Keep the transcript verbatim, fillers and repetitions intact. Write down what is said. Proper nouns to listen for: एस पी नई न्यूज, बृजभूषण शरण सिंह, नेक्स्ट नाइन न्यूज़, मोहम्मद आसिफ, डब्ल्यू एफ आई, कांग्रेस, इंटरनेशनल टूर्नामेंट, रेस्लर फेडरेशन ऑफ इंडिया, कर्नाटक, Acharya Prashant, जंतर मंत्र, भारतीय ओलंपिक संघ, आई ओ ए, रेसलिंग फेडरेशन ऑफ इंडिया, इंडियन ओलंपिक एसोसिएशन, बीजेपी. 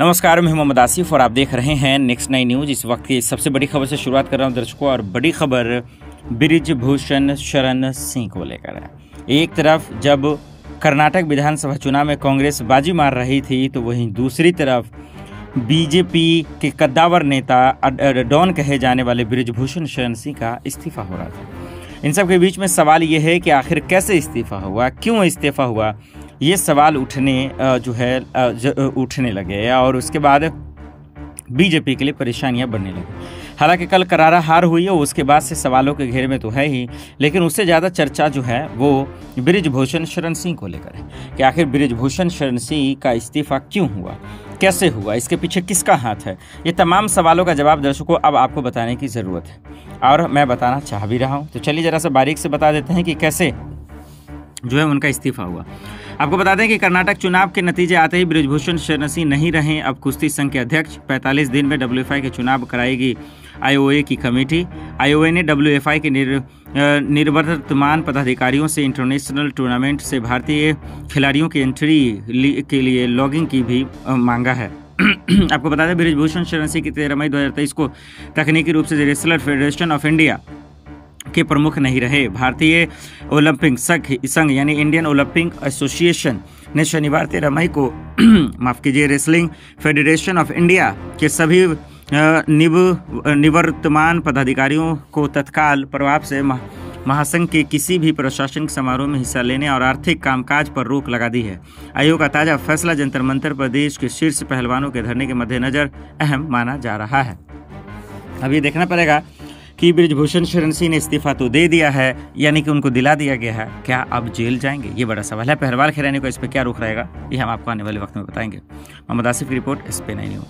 नमस्कार, मैं मोहम्मद आसिफ और आप देख रहे हैं नेक्स्ट नाइन न्यूज़। इस वक्त की सबसे बड़ी खबर से शुरुआत कर रहा हूं दर्शकों, और बड़ी खबर बृजभूषण शरण सिंह को लेकर है। एक तरफ जब कर्नाटक विधानसभा चुनाव में कांग्रेस बाजी मार रही थी, तो वहीं दूसरी तरफ बीजेपी के कद्दावर नेता डॉन कहे जाने वाले बृजभूषण शरण सिंह का इस्तीफा हो रहा था। इन सब के बीच में सवाल ये है कि आखिर कैसे इस्तीफा हुआ, क्यों इस्तीफा हुआ, ये सवाल उठने जो है उठने लगे और उसके बाद बीजेपी के लिए परेशानियां बढ़ने लगी। हालांकि कल करारा हार हुई है, उसके बाद से सवालों के घेरे में तो है ही, लेकिन उससे ज़्यादा चर्चा जो है वो बृजभूषण शरण सिंह को लेकर है कि आखिर बृजभूषण शरण सिंह का इस्तीफा क्यों हुआ, कैसे हुआ, इसके पीछे किसका हाथ है। ये तमाम सवालों का जवाब दर्शकों अब आपको बताने की ज़रूरत है और मैं बताना चाह भी रहा हूँ। तो चलिए ज़रा सा बारीक से बता देते हैं कि कैसे जो है उनका इस्तीफा हुआ। आपको बता दें कि कर्नाटक चुनाव के नतीजे आते ही बृजभूषण शरण सिंह नहीं रहे अब कुश्ती संघ के अध्यक्ष। पैंतालीस दिन में डब्ल्यू एफ आई के चुनाव कराएगी आई ओ ए की कमेटी। आई ओ ए ने डब्ल्यू एफ आई के निर् निर्वर्तमान पदाधिकारियों से इंटरनेशनल टूर्नामेंट से भारतीय खिलाड़ियों की एंट्री के लिए लॉगिंग की भी मांगा है। आपको बता दें बृजभूषण शरण सिंह की तेरह मई दो हज़ार तेईस को तकनीकी रूप से रेस्लर फेडरेशन ऑफ इंडिया के प्रमुख नहीं रहे। भारतीय ओलंपिक संघ यानी इंडियन ओलंपिक एसोसिएशन ने शनिवार तेरह मई को माफ कीजिए रेसलिंग फेडरेशन ऑफ इंडिया के सभी निव निवर्तमान पदाधिकारियों को तत्काल प्रभाव से महासंघ के किसी भी प्रशासनिक समारोह में हिस्सा लेने और आर्थिक कामकाज पर रोक लगा दी है। आयोग का ताज़ा फैसला जंतर मंत्र पर देश के शीर्ष पहलवानों के धरने के मद्देनज़र अहम माना जा रहा है। अब ये देखना पड़ेगा कि बृजभूषण शरण सिंह ने इस्तीफा तो दे दिया है, यानी कि उनको दिला दिया गया है, क्या अब जेल जाएंगे, ये बड़ा सवाल है। पहलवान खिलाने को इस पर क्या रुख रहेगा, ये हम आपको आने वाले वक्त में बताएंगे। मोहम्मद आसिफ की रिपोर्ट, एस पी नई न्यूज।